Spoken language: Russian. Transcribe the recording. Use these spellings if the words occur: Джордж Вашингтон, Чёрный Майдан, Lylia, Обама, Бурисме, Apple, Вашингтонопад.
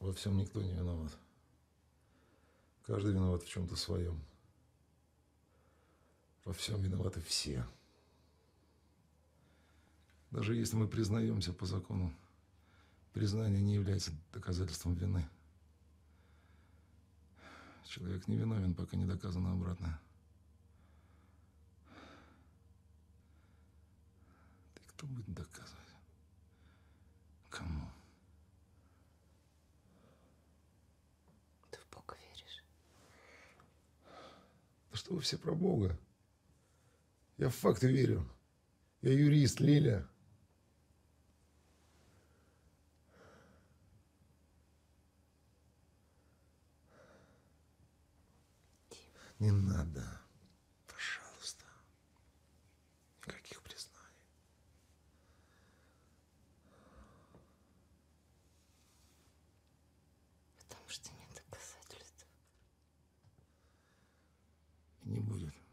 Во всем никто не виноват. Каждый виноват в чем-то своем. Во всем виноваты все. Даже если мы признаемся по закону, признание не является доказательством вины. Человек не виновен, пока не доказано обратное. Ты кто будет доказывать? Кому? Ты в Бога веришь? Да что вы все про Бога? Я в факты верю. Я юрист, Лиля. Не надо, пожалуйста, никаких признаний. Потому что нет доказательств. И не будет.